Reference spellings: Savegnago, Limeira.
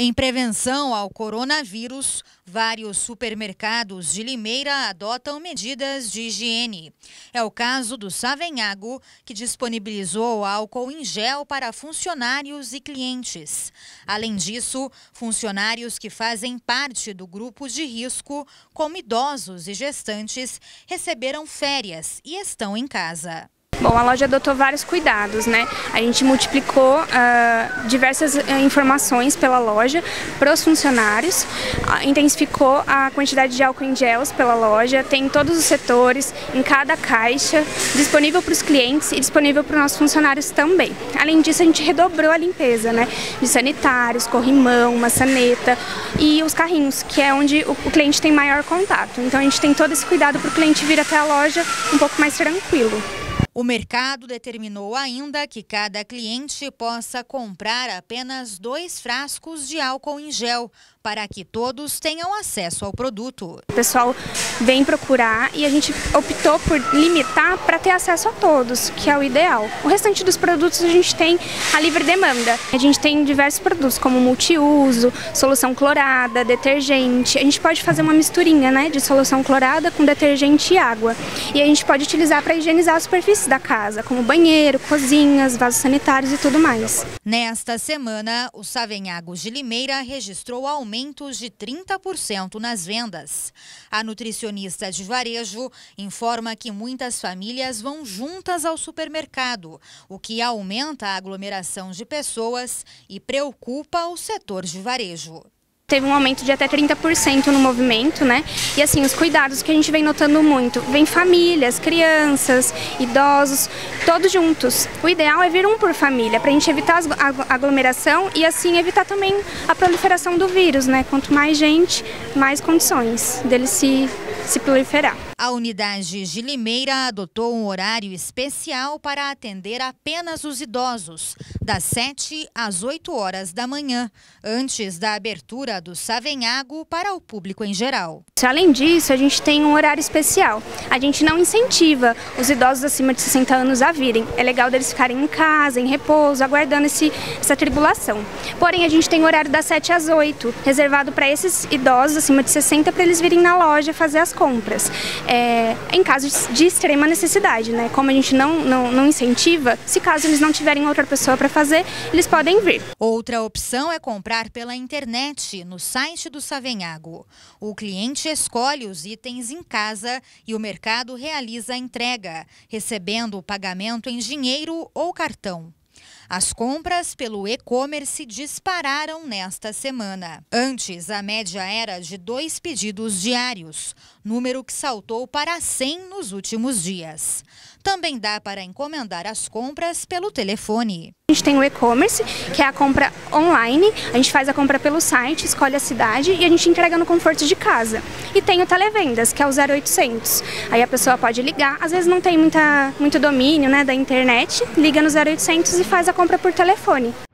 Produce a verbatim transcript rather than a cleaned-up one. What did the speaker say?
Em prevenção ao coronavírus, vários supermercados de Limeira adotam medidas de higiene. É o caso do Savegnago, que disponibilizou álcool em gel para funcionários e clientes. Além disso, funcionários que fazem parte do grupo de risco, como idosos e gestantes, receberam férias e estão em casa. Bom, a loja adotou vários cuidados, né? A gente multiplicou uh, diversas informações pela loja para os funcionários, uh, intensificou a quantidade de álcool em gels pela loja, tem em todos os setores, em cada caixa, disponível para os clientes e disponível para os nossos funcionários também. Além disso, a gente redobrou a limpeza, né? De sanitários, corrimão, maçaneta e os carrinhos, que é onde o, o cliente tem maior contato. Então a gente tem todo esse cuidado para o cliente vir até a loja um pouco mais tranquilo. O mercado determinou ainda que cada cliente possa comprar apenas dois frascos de álcool em gel, para que todos tenham acesso ao produto. O pessoal vem procurar e a gente optou por limitar para ter acesso a todos, que é o ideal. O restante dos produtos a gente tem a livre demanda. A gente tem diversos produtos, como multiuso, solução clorada, detergente. A gente pode fazer uma misturinha, né, de solução clorada com detergente e água. E a gente pode utilizar para higienizar a superfície da casa, como banheiro, cozinhas, vasos sanitários e tudo mais. Nesta semana, o Savegnago de Limeira registrou aumentos de trinta por cento nas vendas. A nutricionista de varejo informa que muitas famílias vão juntas ao supermercado, o que aumenta a aglomeração de pessoas e preocupa o setor de varejo. Teve um aumento de até trinta por cento no movimento, né? E assim, os cuidados que a gente vem notando muito, vem famílias, crianças, idosos, todos juntos. O ideal é vir um por família, para a gente evitar a aglomeração e assim evitar também a proliferação do vírus, né? Quanto mais gente, mais condições dele se, se proliferar. A unidade de Limeira adotou um horário especial para atender apenas os idosos, das sete às oito horas da manhã, antes da abertura do Savegnago para o público em geral. Além disso, a gente tem um horário especial. A gente não incentiva os idosos acima de sessenta anos a virem. É legal deles ficarem em casa, em repouso, aguardando esse, essa tribulação. Porém, a gente tem o horário das sete às oito, reservado para esses idosos acima de sessenta, para eles virem na loja fazer as compras. É, em casos de extrema necessidade, né? Como a gente não, não, não incentiva, se caso eles não tiverem outra pessoa para fazer, eles podem vir. Outra opção é comprar pela internet, no site do Savegnago. O cliente escolhe os itens em casa e o mercado realiza a entrega, recebendo o pagamento em dinheiro ou cartão. As compras pelo e-commerce dispararam nesta semana. Antes, a média era de dois pedidos diários, número que saltou para cem nos últimos dias. Também dá para encomendar as compras pelo telefone. A gente tem o e-commerce, que é a compra online, a gente faz a compra pelo site, escolhe a cidade e a gente entrega no conforto de casa. E tem o televendas, que é o zero oitocentos. Aí a pessoa pode ligar, às vezes não tem muita, muito domínio, né, da internet, liga no zero oitocentos e faz a compra por telefone.